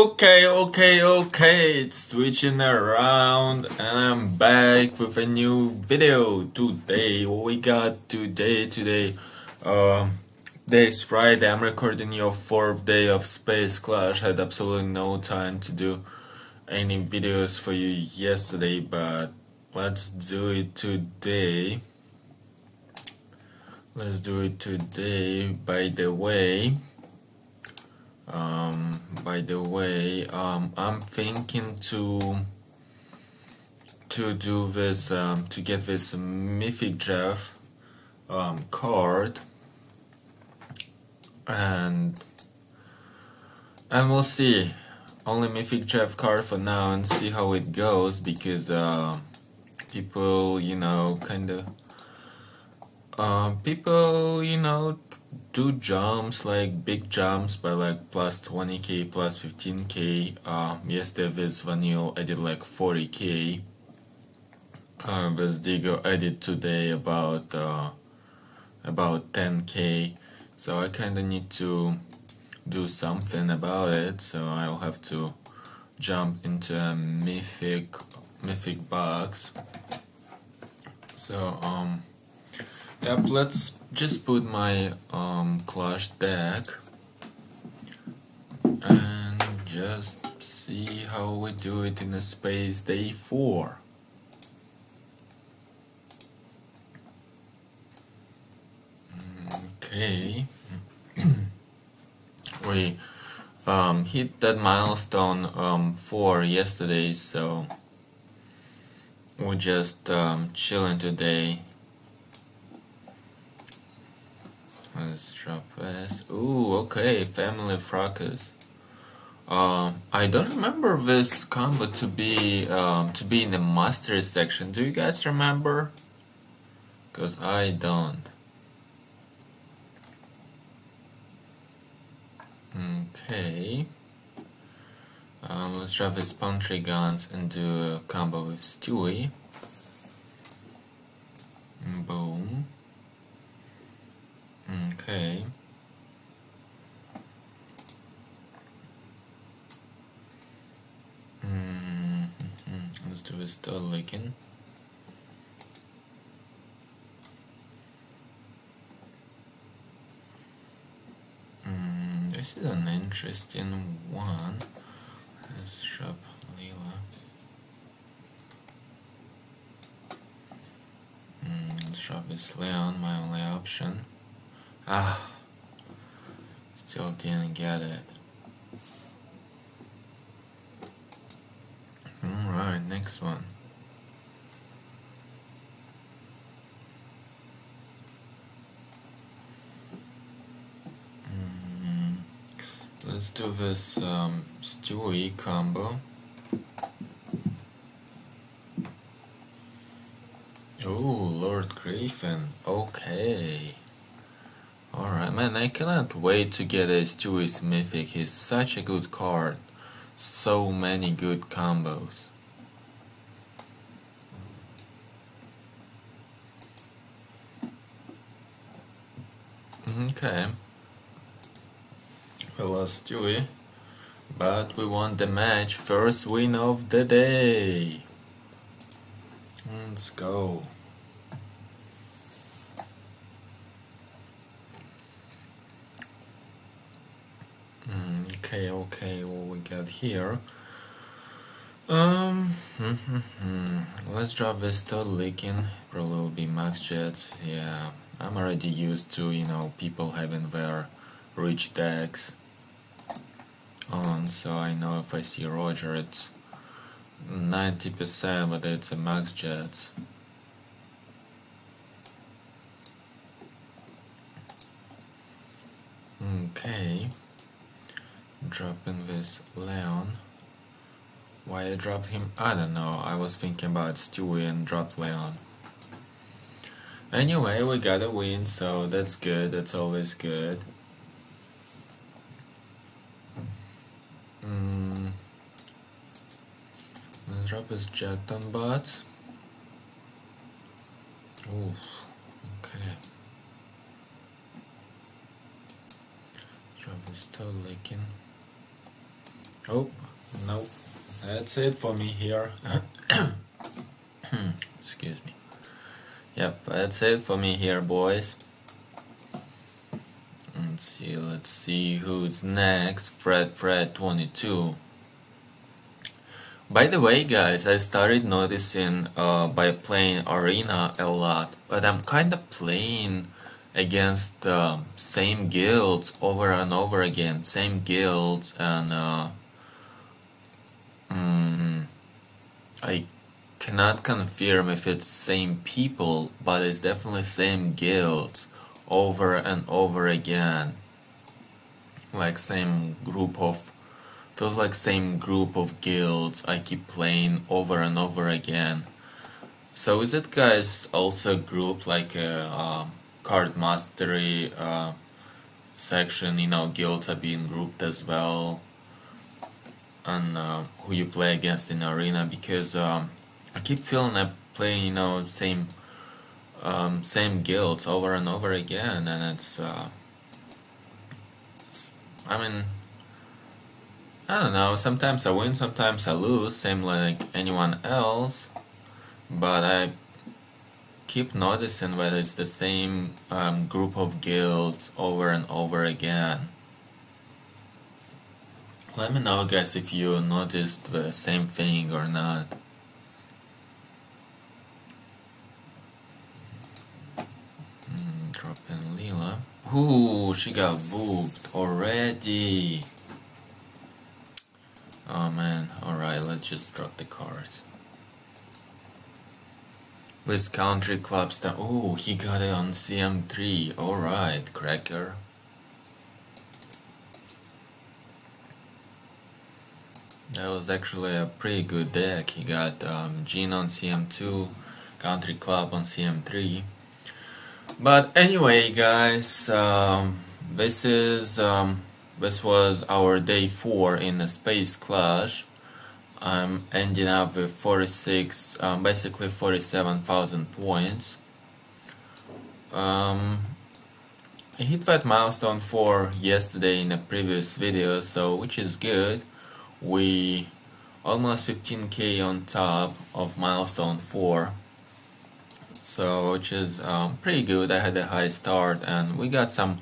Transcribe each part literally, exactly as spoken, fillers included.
Okay, okay, okay, it's switching around and I'm back with a new video today. What we got today, today, uh, this Friday, I'm recording your fourth day of Space Clash. I had absolutely no time to do any videos for you yesterday, but let's do it today. Let's do it today, by the way. Um, by the way, um, I'm thinking to to do this, um, to get this Mythic Jeff um, card, and and we'll see. Only Mythic Jeff card for now, and see how it goes, because uh, people, you know, kind of uh, people, you know. do jumps, like big jumps by like plus twenty K, plus fifteen K. Uh, yesterday with Vanille I did like forty K. Uh, with Digo I did today about uh, about ten K. So I kinda need to do something about it. So I'll have to jump into a mythic mythic box. So um. Yep, let's just put my um, Clash deck and just see how we do it in a space day four. Okay, we um, hit that milestone um, four yesterday, so we're just um, chilling today. Let's drop this. Ooh, okay, Family Fracas. Uh, I don't remember this combo to be um, to be in the mastery section. Do you guys remember? Cause I don't. Okay. Um, let's drop his Pantry Guns and do a combo with Stewie. Boom. Okay. Mm-hmm. Let's do this star licking. Mm, this is an interesting one. Let's shop Leela. Mm, let's shop this Leon, my only option. Ah, still didn't get it. Alright, next one. Mm-hmm. Let's do this um, Stewie combo. Oh, Lord Griffin. Okay. Alright, man, I cannot wait to get a Stewie's Mythic. He's such a good card. So many good combos. Okay. We lost Stewie. But we won the match. First win of the day. Let's go. Okay, okay, what we got here? Um, let's drop this Sterling Licking. Probably will be max jets. Yeah, I'm already used to, you know, people having their rich decks on, so I know if I see Roger, it's ninety percent, but it's a max jets. Okay. Dropping this Leon. Why I dropped him? I don't know. I was thinking about Stewie and dropped Leon. Anyway, we got a win, so that's good. That's always good. Mm. Let's drop this Jackton Bots. Oof. Okay. Drop this Sterling Licking. Oh, no. That's it for me here. Excuse me. Yep, that's it for me here, boys. Let's see, let's see who's next. Fred Fred twenty-two. By the way, guys, I started noticing uh, by playing Arena a lot, but I'm kind of playing against the uh, same guilds over and over again. Same guilds, and uh, mm, I cannot confirm if it's same people, but it's definitely same guilds over and over again. Like same group of, feels like same group of guilds I keep playing over and over again. So is it, guys, also grouped like a uh, card mastery uh, section? You know, guilds are being grouped as well, and uh, who you play against in Arena, because um, I keep feeling I play, you know, same um, same guilds over and over again, and it's, uh, it's, I mean, I don't know, sometimes I win, sometimes I lose, same like anyone else, but I keep noticing whether it's the same um, group of guilds over and over again. Let me know, guys, if you noticed the same thing or not. Mm, dropping Lila. Ooh, she got booped already. Oh man, alright, let's just drop the cards. This country club star. Oh, he got it on C M three. Alright, cracker. That was actually a pretty good deck. He got um, Gene on C M two, Country Club on C M three. But anyway, guys, um, this is um, this was our day four in the Space Clash. I'm ending up with forty-six, um, basically forty-seven thousand points. Um, I hit that milestone four yesterday in a previous video, so which is good. We almost fifteen K on top of milestone four, so which is um, pretty good. I had a high start, and we got some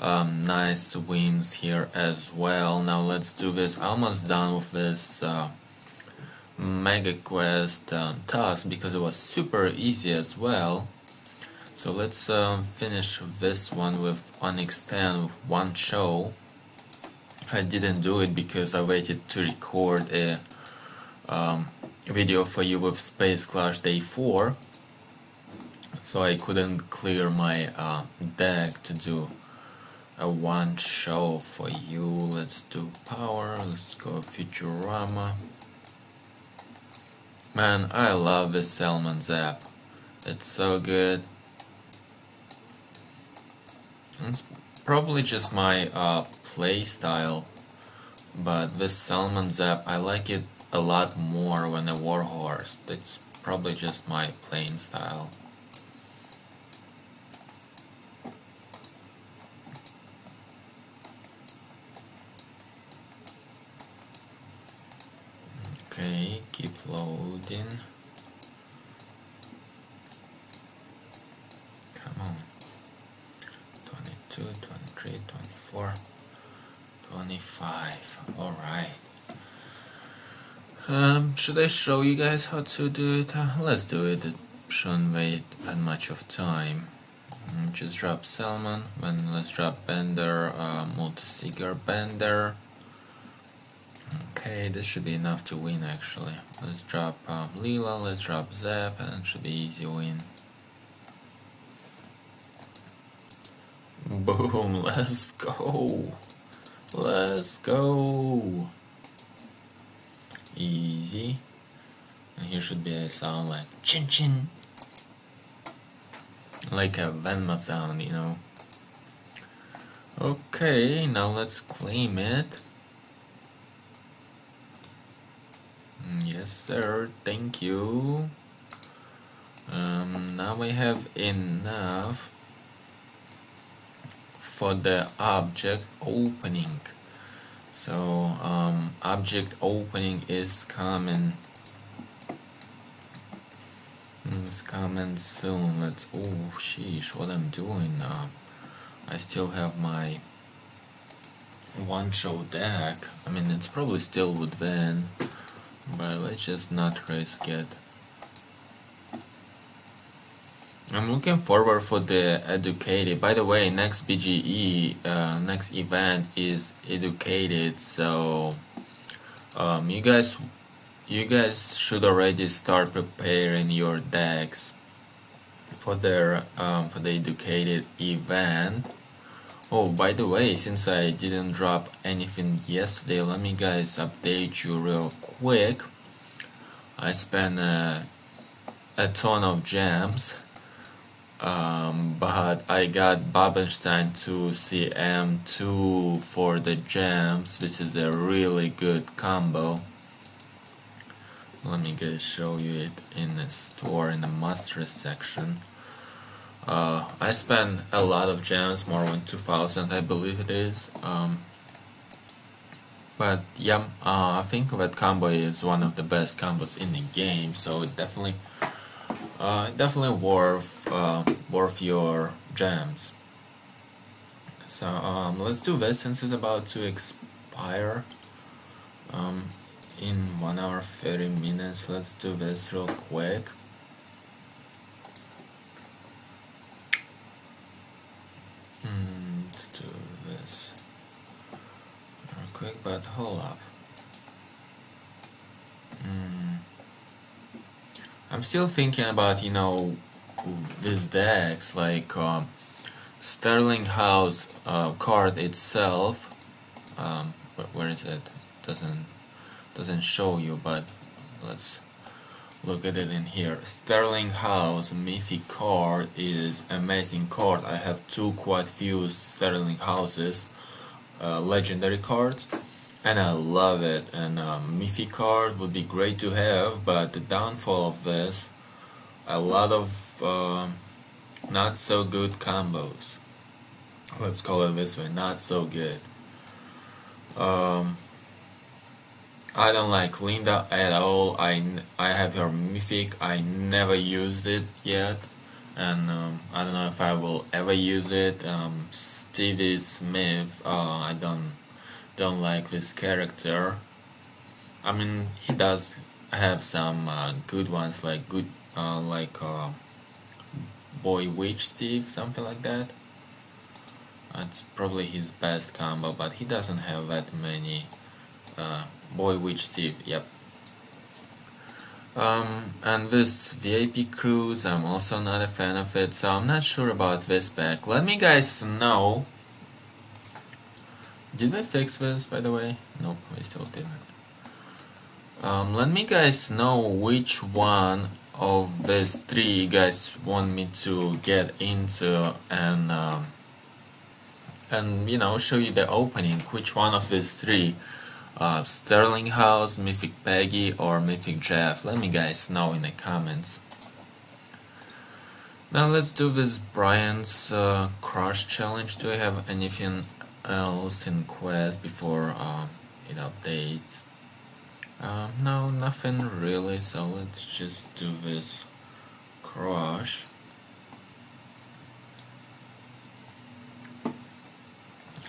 um, nice wins here as well. Now let's do this. Almost done with this uh, mega quest um, task, because it was super easy as well. So let's um, finish this one with Onyx ten with one show. I didn't do it because I waited to record a um, video for you with Space Clash Day four, so I couldn't clear my uh, deck to do a one show for you. Let's do power, let's go Futurama. Man, I love this Salmon's app, it's so good. It's probably just my uh, play style, but this Salmon Zap, I like it a lot more than a Warhorse. That's probably just my playing style. Okay, keep loading. Come on. twenty-two, twenty-three, twenty-four, twenty-five. Alright. Um, should I show you guys how to do it? Uh, let's do it. It shouldn't wait that much of time. Um, just drop Salmon, then let's drop Bender, uh, Multi-Seeker Bender. Okay, this should be enough to win actually. Let's drop um, Lila, let's drop Zap, and it should be easy win. Boom, let's go. Let's go. Easy. And here should be a sound like chin chin. Like a Venma sound, you know. Okay, now let's claim it. Yes, sir. Thank you. Um, now we have enough for the object opening, So um, object opening is coming. It's coming soon. Let's. Oh, sheesh! What I'm doing? Uh, I still have my one show deck. I mean, it's probably still with Van, but let's just not risk it. I'm looking forward for the Educated. By the way, next B G E, uh, next event is Educated, so um, you guys, you guys should already start preparing your decks for their um, for the Educated event. Oh, by the way, since I didn't drop anything yesterday, let me guys update you real quick. I spent a, a ton of gems. Um, but I got Bobenstein two C M two for the gems. This is a really good combo. Let me guys show you it in the store, in the muster section. Uh, I spent a lot of gems, more than two thousand I believe it is. Um, but yeah, uh, I think that combo is one of the best combos in the game, so it definitely Uh, definitely worth uh, worth your gems. So um, let's do this since it's about to expire um, in one hour thirty minutes. Let's do this real quick. Mm, let's do this real quick, but hold up. Mm. I'm still thinking about, you know, these decks, like um, Sterling House uh, card itself. Um, where is it? Doesn't doesn't show you, but let's look at it in here. Sterling House Mythic card is amazing card. I have two quite few Sterling Houses uh, legendary cards. And I love it, and a Mythic card would be great to have, but the downfall of this, a lot of uh, not so good combos. Let's call it this way, not so good. Um, I don't like Linda at all. I, I have her Mythic, I never used it yet, and um, I don't know if I will ever use it. Um, Stevie Smith, uh, I don't... don't like this character. I mean, he does have some uh, good ones, like good, uh, like uh, Boy Witch Steve, something like that. That's probably his best combo, but he doesn't have that many. Uh, Boy Witch Steve, yep. Um, and this V I P cruise, I'm also not a fan of it, so I'm not sure about this pack. Let me guys know. Did they fix this, by the way? Nope, we still didn't. Um, let me guys know which one of these three you guys want me to get into, and um, and you know, show you the opening. Which one of these three, uh, Sterling House, Mythic Peggy, or Mythic Jeff? Let me guys know in the comments. Now let's do this Brian's uh, Crush Challenge. Do I have anything else in quest before uh, it updates? Um, no, nothing really, so let's just do this crush.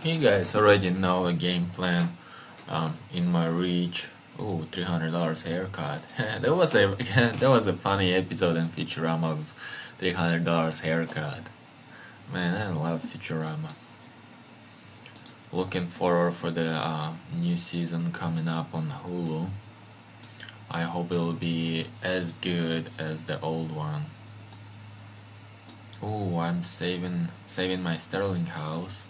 You guys already know the game plan. Um, in my reach. Oh, three hundred dollars haircut. That was a that was a funny episode in Futurama of three hundred dollars haircut. Man, I love Futurama. Looking forward for the uh, new season coming up on Hulu. I hope it will be as good as the old one. Oh, I'm saving saving my Sterling House.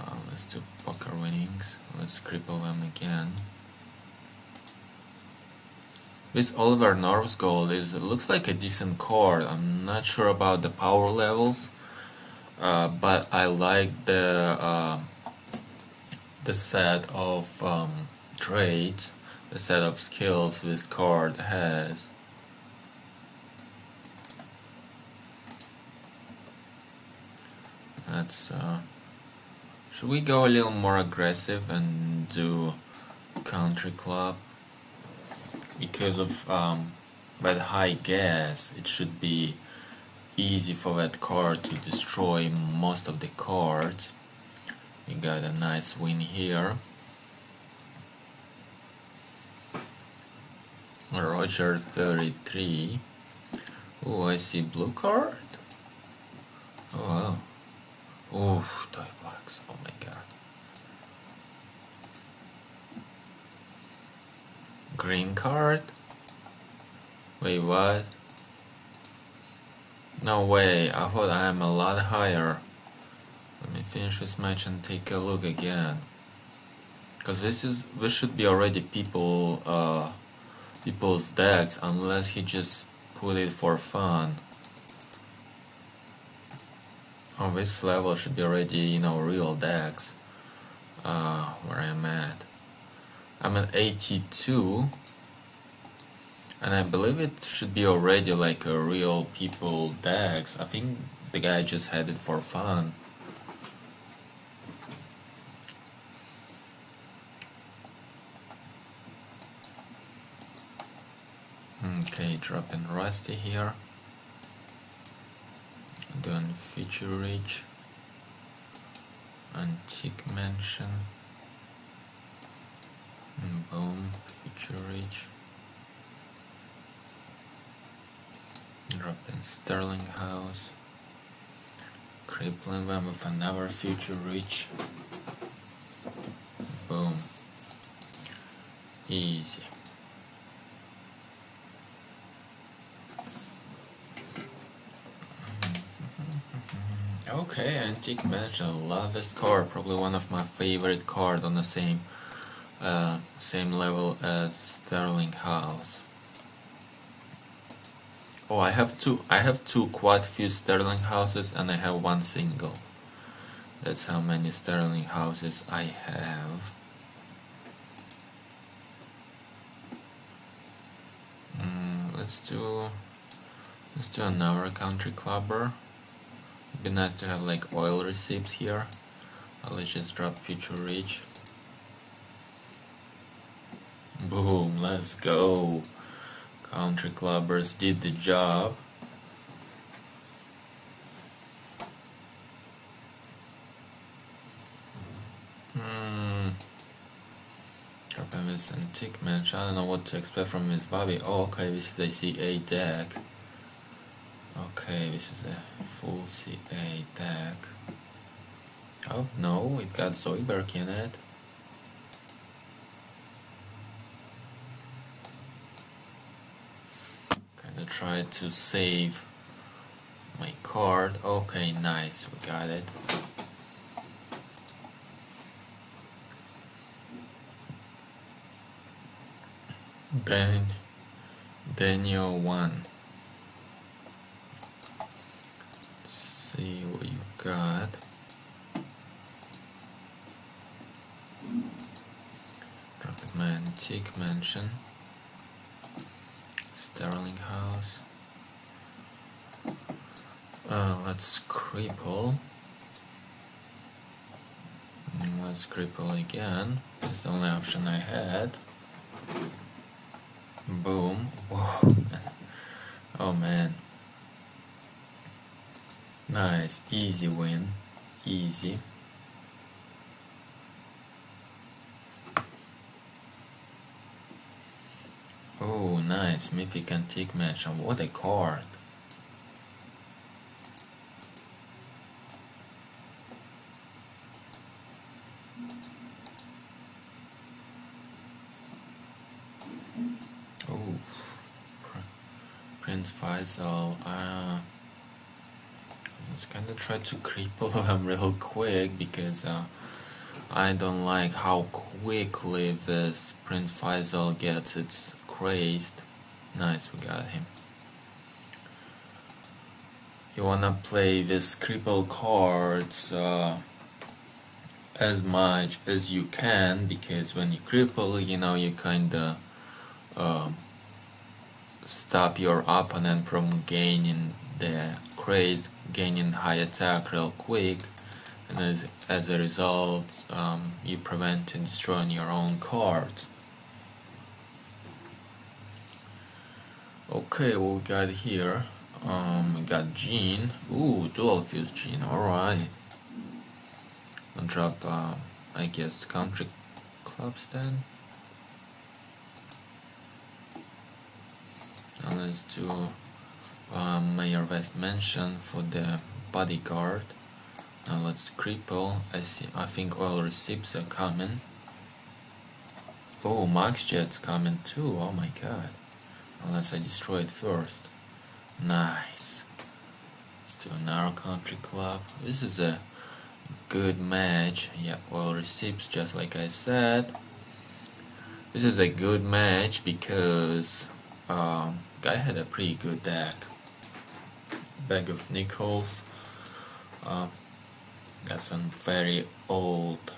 Uh, let's do poker winnings. Let's cripple them again. This Oliver Norves Gold is looks like a decent card. I'm not sure about the power levels. Uh, but I like the uh, the set of um, traits, the set of skills this card has. That's uh, Should we go a little more aggressive and do country club? Because of um, that high gas, it should be easy for that card to destroy most of the cards. You got a nice win here. Roger thirty-three. Oh, I see blue card. Oh wow. Oof, toy box. Oh my god. Green card. Wait, what? No way, I thought I am a lot higher. Let me finish this match and take a look again. Cause this is this should be already people uh people's decks, unless he just put it for fun. On this level should be already, you know, real decks. Uh, where I'm at. I'm at eighty-two, and I believe it should be already like a real people decks. I think the guy just had it for fun. Okay, dropping Rusty here. Doing Feature Rich, Antique Mansion, and boom, Feature Rich. Dropping Sterling House, crippling them with another Feature Rich. Boom, easy. Okay, Antique Mansion, love this card, probably one of my favorite cards on the same uh, same level as Sterling House. Oh, I have two I have two quite few Sterling Houses and I have one single. That's how many Sterling Houses I have. Mm, let's do let's do another country clubber. Be nice to have like oil receipts here. Let's just drop Future Reach. Boom, let's go. Country clubbers did the job. Hmm. Dropping this Antique Mansion. I don't know what to expect from this Bobby. Oh, okay, this is a C A deck. Okay, this is a full C A deck. Oh no, it got Zoidberg in it. Kinda try to save my card. Okay, nice, we got it. Then Daniel won. See what you got. Dropping my Antique Mansion, Sterling House. Uh, let's cripple. Let's cripple again. That's the only option I had. Boom. Whoa. Oh man. Nice, easy win, easy. Oh, nice, Mythic Antique Mansion, what a card! Oh, Prince Faisal, ah. Uh, Let's kinda try to cripple them real quick because uh, I don't like how quickly this Prince Faisal gets its crazed. Nice, we got him. You wanna play this cripple cards uh, as much as you can, because when you cripple, you know, you kinda uh, stop your opponent from gaining the crazed, gaining high attack real quick, and as, as a result um, you prevent and destroying your own cards. Okay, what we got here? Um, we got Jean. Ooh, dual fuse Jean, alright. I'll drop, uh, I guess, country clubs then. And let's do uh, Mayor West Mansion for the bodyguard. Now let's cripple. I see. I think all receipts are coming. Oh, Max Jet's coming too. Oh my god! Unless I destroy it first. Nice. Let's do another country club. This is a good match. Yep, all receipts, just like I said. This is a good match because um, guy had a pretty good deck. Bag of nickels. Um, that's a very old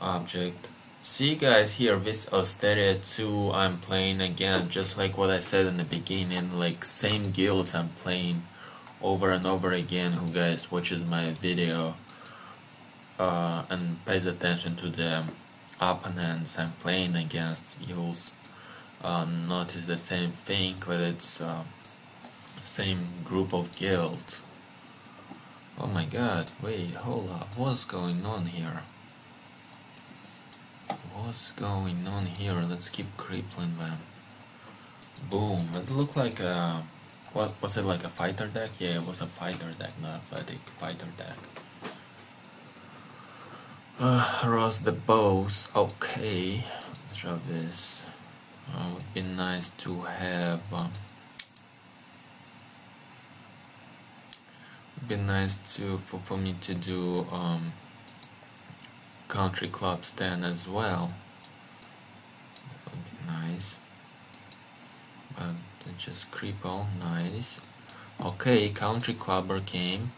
object. See guys, here with Austeria two I'm playing again, just like what I said in the beginning, like same guilds I'm playing over and over again. Who guys watches my video uh, and pays attention to the opponents I'm playing against, you'll um, notice the same thing, but it's uh, same group of guilds. Oh my god, wait, hold up, what's going on here? What's going on here? Let's keep crippling them. Boom, it looked like a... What, was it like a fighter deck? Yeah, it was a fighter deck, not athletic, fighter deck. Uh, Ross the bows, okay. Let's try this. Uh, it would be nice to have... Um, be nice to for, for me to do um, country club stand as well. That would be nice, but just cripple. Nice. Okay, country clubber came.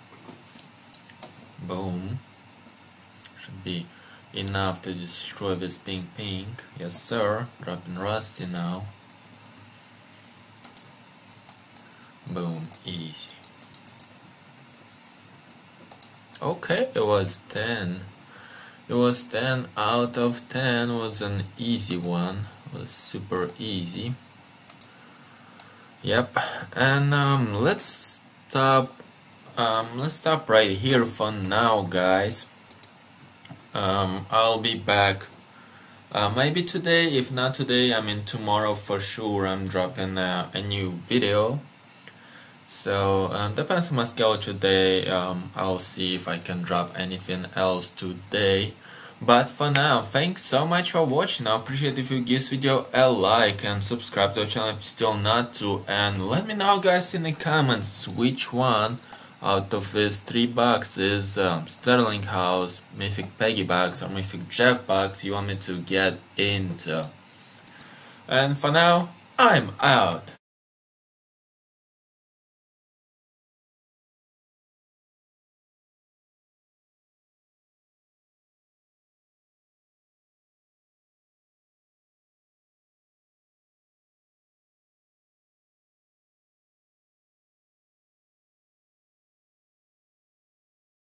Boom, should be enough to destroy this pink pink. Yes sir, dropping rusty now. Boom, easy. Okay, it was ten. It was ten out of ten. Was an easy one. It was super easy. Yep. And um, let's stop. Um, let's stop right here for now, guys. Um, I'll be back. Uh, maybe today. If not today, I mean tomorrow for sure. I'm dropping uh, a new video. So um, depends on my schedule today. um, I'll see if I can drop anything else today, but for now, thanks so much for watching. I appreciate if you give this video a like and subscribe to the channel if you're still not to, and let me know guys in the comments which one out of these three boxes, um, Sterling House, Mythic Peggy box or Mythic Jeff box, you want me to get into. And for now, I'm out.